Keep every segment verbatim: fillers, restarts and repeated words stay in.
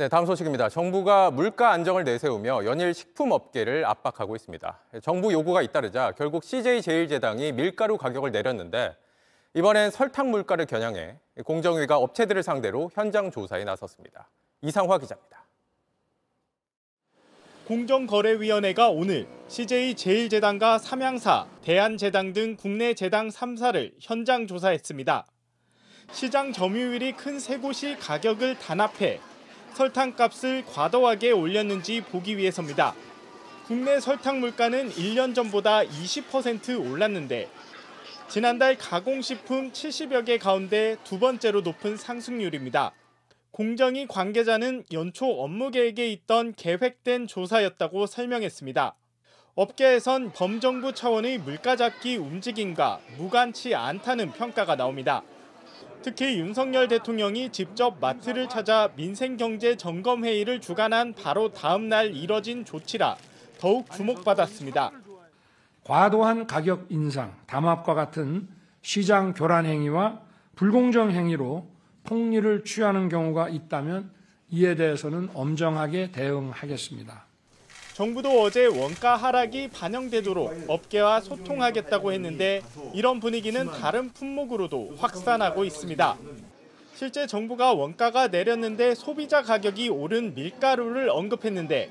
네, 다음 소식입니다. 정부가 물가 안정을 내세우며 연일 식품업계를 압박하고 있습니다. 정부 요구가 잇따르자 결국 씨제이제일제당이 밀가루 가격을 내렸는데 이번엔 설탕 물가를 겨냥해 공정위가 업체들을 상대로 현장 조사에 나섰습니다. 이상화 기자입니다. 공정거래위원회가 오늘 씨제이제일제당과 삼양사, 대한제당 등 국내 제당 삼 사를 현장 조사했습니다. 시장 점유율이 큰 세 곳이 가격을 단합해 설탕값을 과도하게 올렸는지 보기 위해서입니다. 국내 설탕 물가는 일 년 전보다 이십 퍼센트 올랐는데 지난달 가공식품 칠십여 개 가운데 두 번째로 높은 상승률입니다. 공정위 관계자는 연초 업무 계획에 있던 계획된 조사였다고 설명했습니다. 업계에선 범정부 차원의 물가 잡기 움직임과 무관치 않다는 평가가 나옵니다. 특히 윤석열 대통령이 직접 마트를 찾아 민생경제 점검회의를 주관한 바로 다음 날 이뤄진 조치라 더욱 주목받았습니다. 과도한 가격 인상, 담합과 같은 시장 교란 행위와 불공정 행위로 폭리를 취하는 경우가 있다면 이에 대해서는 엄정하게 대응하겠습니다. 정부도 어제 원가 하락이 반영되도록 업계와 소통하겠다고 했는데 이런 분위기는 다른 품목으로도 확산하고 있습니다. 실제 정부가 원가가 내렸는데 소비자 가격이 오른 밀가루를 언급했는데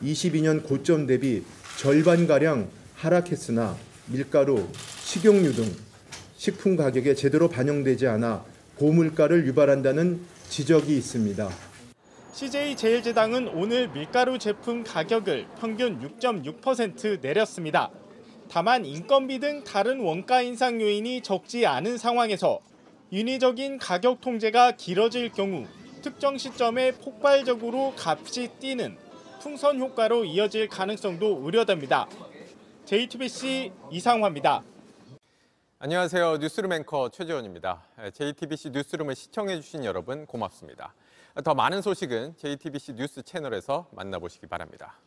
이십이 년 고점 대비 절반가량 하락했으나 밀가루, 식용유 등 식품 가격에 제대로 반영되지 않아 고물가를 유발한다는 지적이 있습니다. 씨제이제일제당은 오늘 밀가루 제품 가격을 평균 육 점 육 퍼센트 내렸습니다. 다만 인건비 등 다른 원가 인상 요인이 적지 않은 상황에서 인위적인 가격 통제가 길어질 경우 특정 시점에 폭발적으로 값이 뛰는 풍선 효과로 이어질 가능성도 우려됩니다. 제이티비씨 이상화입니다. 안녕하세요. 뉴스룸 앵커 최재원입니다. 제이티비씨 뉴스룸을 시청해주신 여러분 고맙습니다. 더 많은 소식은 제이티비씨 뉴스 채널에서 만나보시기 바랍니다.